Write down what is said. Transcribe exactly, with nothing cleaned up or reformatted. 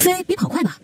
飞比跑快吧。